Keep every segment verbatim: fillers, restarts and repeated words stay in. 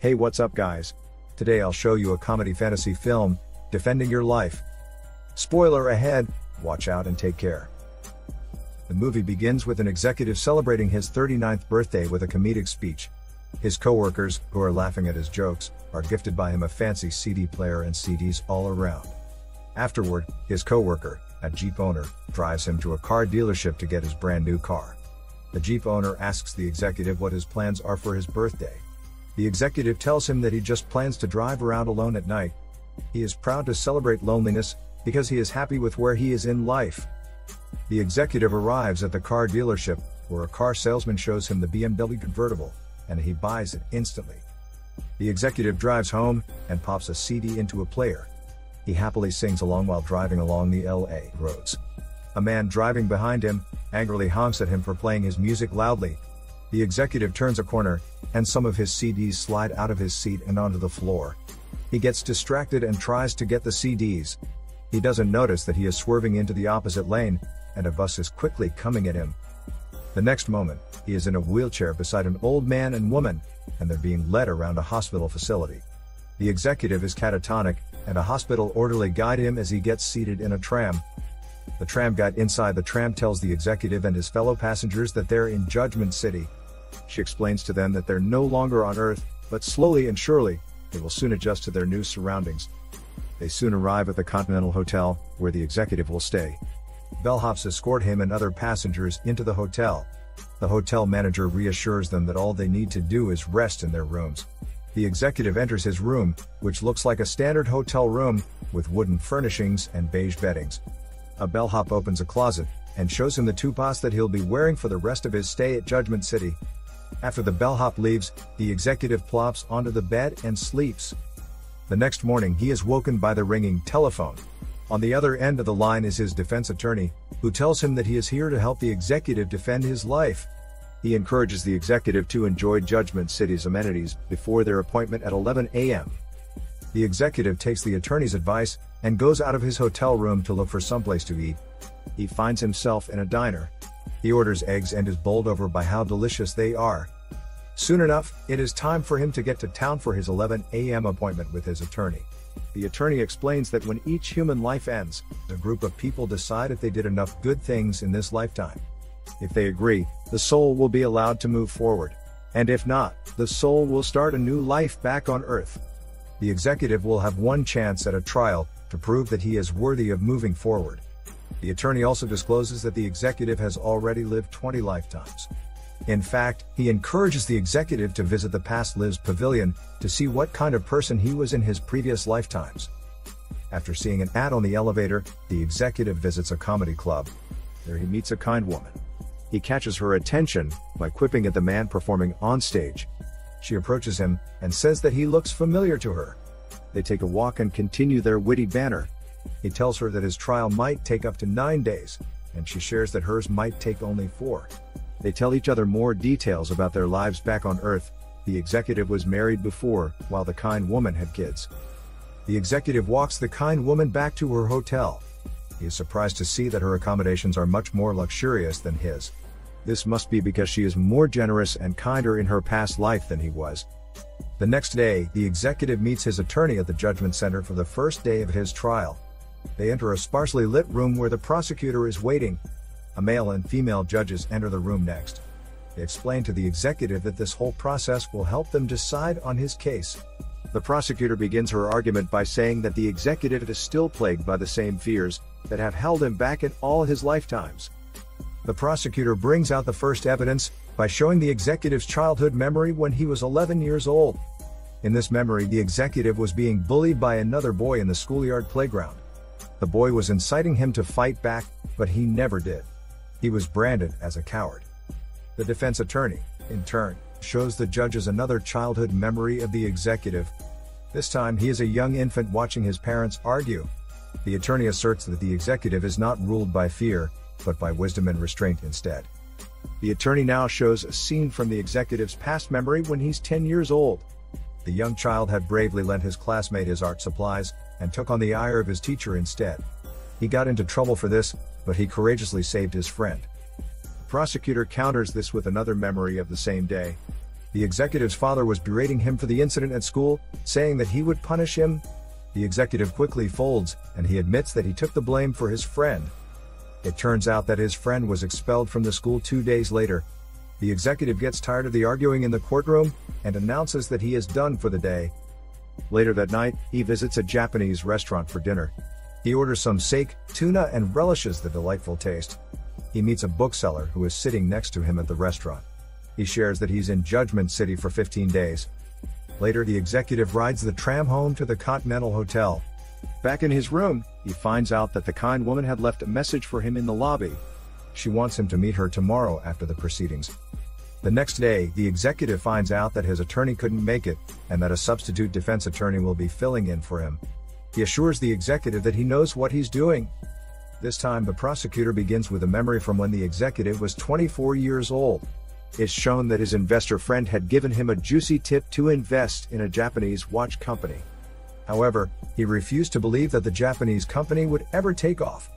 Hey, what's up guys? Today I'll show you a comedy fantasy film, Defending Your Life. Spoiler ahead, watch out and take care. The movie begins with an executive celebrating his thirty-ninth birthday with a comedic speech. His coworkers, who are laughing at his jokes, are gifted by him a fancy C D player and C Ds all around. Afterward, his coworker, a Jeep owner, drives him to a car dealership to get his brand new car. The Jeep owner asks the executive what his plans are for his birthday. The executive tells him that he just plans to drive around alone at night. He is proud to celebrate loneliness, because he is happy with where he is in life. The executive arrives at the car dealership, where a car salesman shows him the B M W convertible, and he buys it instantly. The executive drives home, and pops a C D into a player. He happily sings along while driving along the L A roads. A man driving behind him, angrily honks at him for playing his music loudly. The executive turns a corner, and some of his C Ds slide out of his seat and onto the floor. He gets distracted and tries to get the C Ds. He doesn't notice that he is swerving into the opposite lane, and a bus is quickly coming at him. The next moment, he is in a wheelchair beside an old man and woman, and they're being led around a hospital facility. The executive is catatonic, and a hospital orderly guides him as he gets seated in a tram. The tram guide inside the tram tells the executive and his fellow passengers that they're in Judgment City. She explains to them that they're no longer on Earth, but slowly and surely, they will soon adjust to their new surroundings. They soon arrive at the Continental Hotel, where the executive will stay. Bellhops escort him and other passengers into the hotel. The hotel manager reassures them that all they need to do is rest in their rooms. The executive enters his room, which looks like a standard hotel room, with wooden furnishings and beige beddings. A bellhop opens a closet, and shows him the tupas that he'll be wearing for the rest of his stay at Judgment City. After the bellhop leaves, the executive plops onto the bed and sleeps. The next morning he is woken by the ringing telephone. On the other end of the line is his defense attorney, who tells him that he is here to help the executive defend his life. He encourages the executive to enjoy Judgment City's amenities before their appointment at eleven A M The executive takes the attorney's advice, and goes out of his hotel room to look for someplace to eat. He finds himself in a diner. He orders eggs and is bowled over by how delicious they are. Soon enough, it is time for him to get to town for his eleven A M appointment with his attorney. The attorney explains that when each human life ends, a group of people decide if they did enough good things in this lifetime. If they agree, the soul will be allowed to move forward. And if not, the soul will start a new life back on Earth. The executive will have one chance at a trial to prove that he is worthy of moving forward. The attorney also discloses that the executive has already lived twenty lifetimes. In fact, he encourages the executive to visit the Past Lives Pavilion to see what kind of person he was in his previous lifetimes. After seeing an ad on the elevator, the executive visits a comedy club. There he meets a kind woman. He catches her attention by quipping at the man performing on stage. She approaches him and says that he looks familiar to her. They take a walk and continue their witty banter. He tells her that his trial might take up to nine days, and she shares that hers might take only four. They tell each other more details about their lives back on Earth. The executive was married before, while the kind woman had kids. The executive walks the kind woman back to her hotel. He is surprised to see that her accommodations are much more luxurious than his. This must be because she is more generous and kinder in her past life than he was. The next day, the executive meets his attorney at the Judgment Center for the first day of his trial. They enter a sparsely lit room where the prosecutor is waiting. A male and female judges enter the room next. They explain to the executive that this whole process will help them decide on his case. The prosecutor begins her argument by saying that the executive is still plagued by the same fears that have held him back in all his lifetimes. The prosecutor brings out the first evidence by showing the executive's childhood memory when he was eleven years old. In this memory, the executive was being bullied by another boy in the schoolyard playground. The boy was inciting him to fight back, but he never did. He was branded as a coward. The defense attorney, in turn, shows the judges another childhood memory of the executive. This time he is a young infant watching his parents argue. The attorney asserts that the executive is not ruled by fear, but by wisdom and restraint instead. The attorney now shows a scene from the executive's past memory when he's ten years old. The young child had bravely lent his classmate his art supplies, and took on the ire of his teacher instead. He got into trouble for this, but he courageously saved his friend. The prosecutor counters this with another memory of the same day. The executive's father was berating him for the incident at school, saying that he would punish him. The executive quickly folds, and he admits that he took the blame for his friend. It turns out that his friend was expelled from the school two days later. The executive gets tired of the arguing in the courtroom, and announces that he is done for the day. Later that night, he visits a Japanese restaurant for dinner. He orders some sake, tuna, and relishes the delightful taste. He meets a bookseller who is sitting next to him at the restaurant. He shares that he's in Judgment City for fifteen days. Later, the executive rides the tram home to the Continental Hotel. Back in his room, he finds out that the kind woman had left a message for him in the lobby. She wants him to meet her tomorrow after the proceedings. The next day, the executive finds out that his attorney couldn't make it, and that a substitute defense attorney will be filling in for him. He assures the executive that he knows what he's doing. This time, the prosecutor begins with a memory from when the executive was twenty-four years old. It's shown that his investor friend had given him a juicy tip to invest in a Japanese watch company. However, he refused to believe that the Japanese company would ever take off.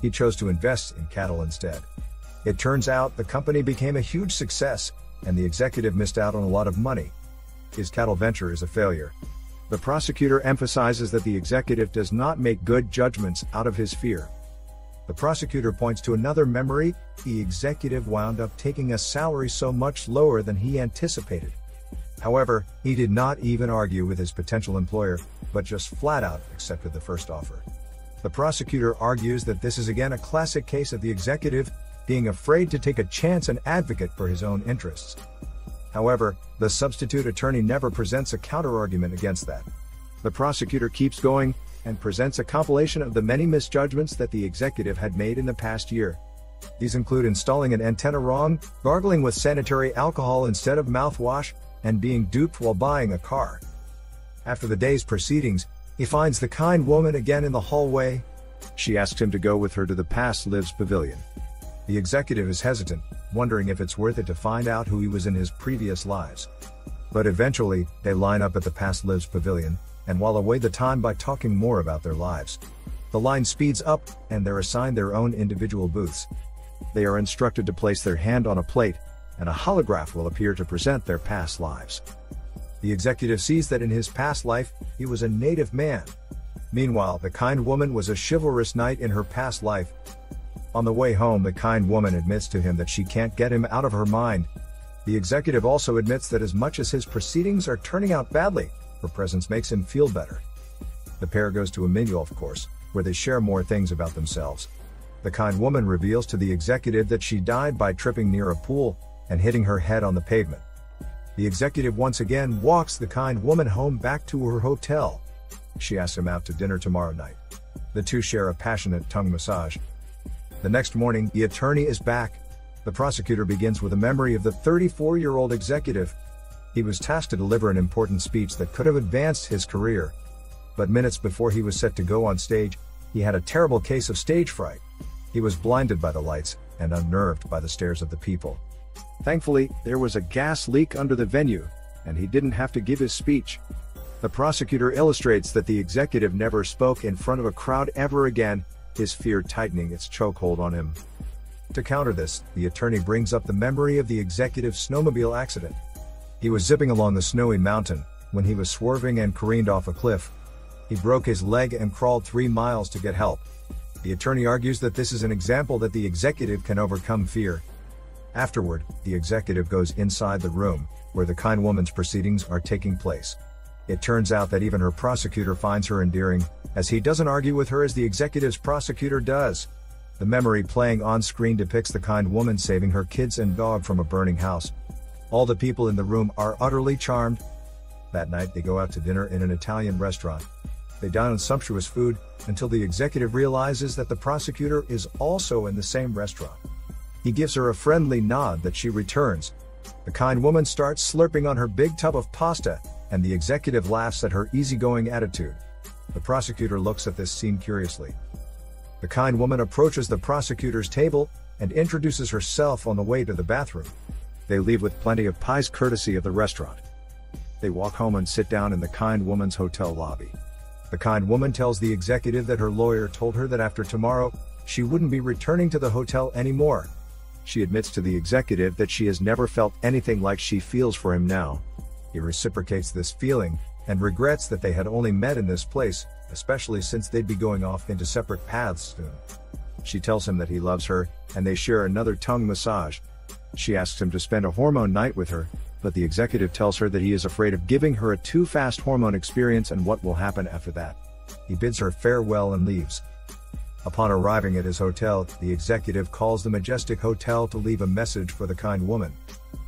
He chose to invest in cattle instead. It turns out the company became a huge success, and the executive missed out on a lot of money. His cattle venture is a failure. The prosecutor emphasizes that the executive does not make good judgments out of his fear. The prosecutor points to another memory. The executive wound up taking a salary so much lower than he anticipated. However, he did not even argue with his potential employer, but just flat out accepted the first offer. The prosecutor argues that this is again a classic case of the executive being afraid to take a chance and advocate for his own interests. However, the substitute attorney never presents a counterargument against that. The prosecutor keeps going, and presents a compilation of the many misjudgments that the executive had made in the past year. These include installing an antenna wrong, gargling with sanitary alcohol instead of mouthwash, and being duped while buying a car. After the day's proceedings, he finds the kind woman again in the hallway. She asks him to go with her to the Past Lives Pavilion. The executive is hesitant, wondering if it's worth it to find out who he was in his previous lives. But eventually, they line up at the Past Lives Pavilion, and while away the time by talking more about their lives. The line speeds up, and they're assigned their own individual booths. They are instructed to place their hand on a plate, and a holograph will appear to present their past lives. The executive sees that in his past life, he was a native man. Meanwhile, the kind woman was a chivalrous knight in her past life. On the way home, the kind woman admits to him that she can't get him out of her mind. The executive also admits that as much as his proceedings are turning out badly, her presence makes him feel better. The pair goes to a mini-golf course, where they share more things about themselves. The kind woman reveals to the executive that she died by tripping near a pool, and hitting her head on the pavement. The executive once again walks the kind woman home back to her hotel. She asks him out to dinner tomorrow night. The two share a passionate tongue massage. The next morning, the attorney is back. The prosecutor begins with a memory of the thirty-four-year-old executive. He was tasked to deliver an important speech that could have advanced his career. But minutes before he was set to go on stage, he had a terrible case of stage fright. He was blinded by the lights and unnerved by the stares of the people. Thankfully, there was a gas leak under the venue, and he didn't have to give his speech. The prosecutor illustrates that the executive never spoke in front of a crowd ever again, his fear tightening its chokehold on him. To counter this, the attorney brings up the memory of the executive's snowmobile accident. He was zipping along the snowy mountain, when he was swerving and careened off a cliff. He broke his leg and crawled three miles to get help. The attorney argues that this is an example that the executive can overcome fear. Afterward, the executive goes inside the room, where the kind woman's proceedings are taking place. It turns out that even her prosecutor finds her endearing, as he doesn't argue with her as the executive's prosecutor does. The memory playing on screen depicts the kind woman saving her kids and dog from a burning house. All the people in the room are utterly charmed. That night they go out to dinner in an Italian restaurant. They dine on sumptuous food, until the executive realizes that the prosecutor is also in the same restaurant. He gives her a friendly nod that she returns. The kind woman starts slurping on her big tub of pasta, and the executive laughs at her easygoing attitude. The prosecutor looks at this scene curiously. The kind woman approaches the prosecutor's table, and introduces herself on the way to the bathroom. They leave with plenty of pies courtesy of the restaurant. They walk home and sit down in the kind woman's hotel lobby. The kind woman tells the executive that her lawyer told her that after tomorrow, she wouldn't be returning to the hotel anymore. She admits to the executive that she has never felt anything like she feels for him now. He reciprocates this feeling, and regrets that they had only met in this place, especially since they'd be going off into separate paths soon. She tells him that he loves her, and they share another tongue massage. She asks him to spend a hormone night with her, but the executive tells her that he is afraid of giving her a too fast hormone experience and what will happen after that. He bids her farewell and leaves. Upon arriving at his hotel, the executive calls the Majestic Hotel to leave a message for the kind woman.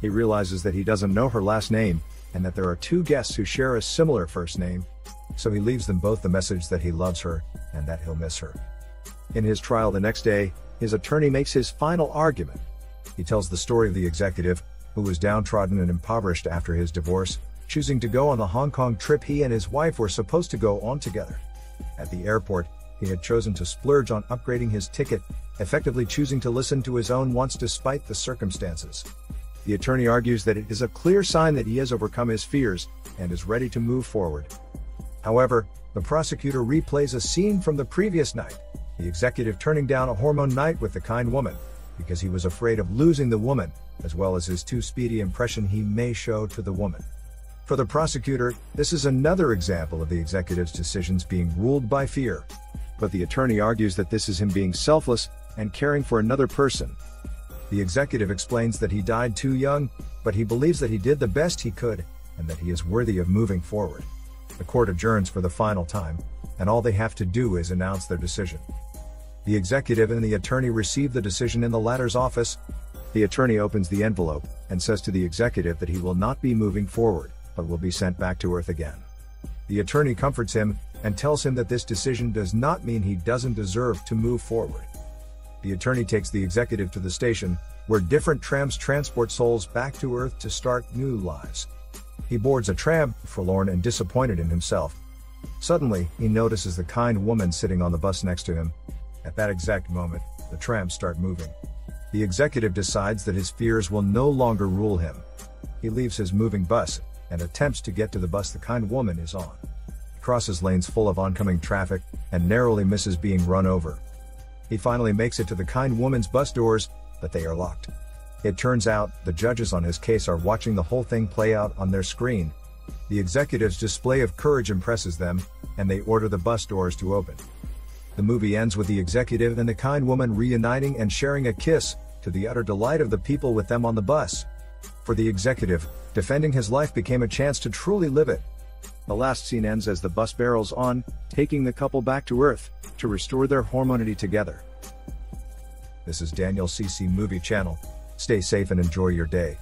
He realizes that he doesn't know her last name, and that there are two guests who share a similar first name, so he leaves them both the message that he loves her, and that he'll miss her. In his trial the next day, his attorney makes his final argument. He tells the story of the executive, who was downtrodden and impoverished after his divorce, choosing to go on the Hong Kong trip he and his wife were supposed to go on together. At the airport, he had chosen to splurge on upgrading his ticket, effectively choosing to listen to his own wants despite the circumstances. The attorney argues that it is a clear sign that he has overcome his fears, and is ready to move forward. However, the prosecutor replays a scene from the previous night, the executive turning down a hormone night with the kind woman, because he was afraid of losing the woman, as well as his too speedy impression he may show to the woman. For the prosecutor, this is another example of the executive's decisions being ruled by fear. But the attorney argues that this is him being selfless, and caring for another person. The executive explains that he died too young, but he believes that he did the best he could, and that he is worthy of moving forward. The court adjourns for the final time, and all they have to do is announce their decision. The executive and the attorney receive the decision in the latter's office. The attorney opens the envelope, and says to the executive that he will not be moving forward, but will be sent back to Earth again. The attorney comforts him, and tells him that this decision does not mean he doesn't deserve to move forward. The attorney takes the executive to the station, where different trams transport souls back to Earth to start new lives. He boards a tram, forlorn and disappointed in himself. Suddenly, he notices the kind woman sitting on the bus next to him. At that exact moment, the trams start moving. The executive decides that his fears will no longer rule him. He leaves his moving bus, and attempts to get to the bus the kind woman is on. He crosses lanes full of oncoming traffic, and narrowly misses being run over. He finally makes it to the kind woman's bus doors, but they are locked. It turns out, the judges on his case are watching the whole thing play out on their screen. The executive's display of courage impresses them, and they order the bus doors to open. The movie ends with the executive and the kind woman reuniting and sharing a kiss, to the utter delight of the people with them on the bus. For the executive, defending his life became a chance to truly live it. The last scene ends as the bus barrels on, taking the couple back to Earth, to restore their harmony together. This is Daniel C C Movie Channel. Stay safe and enjoy your day.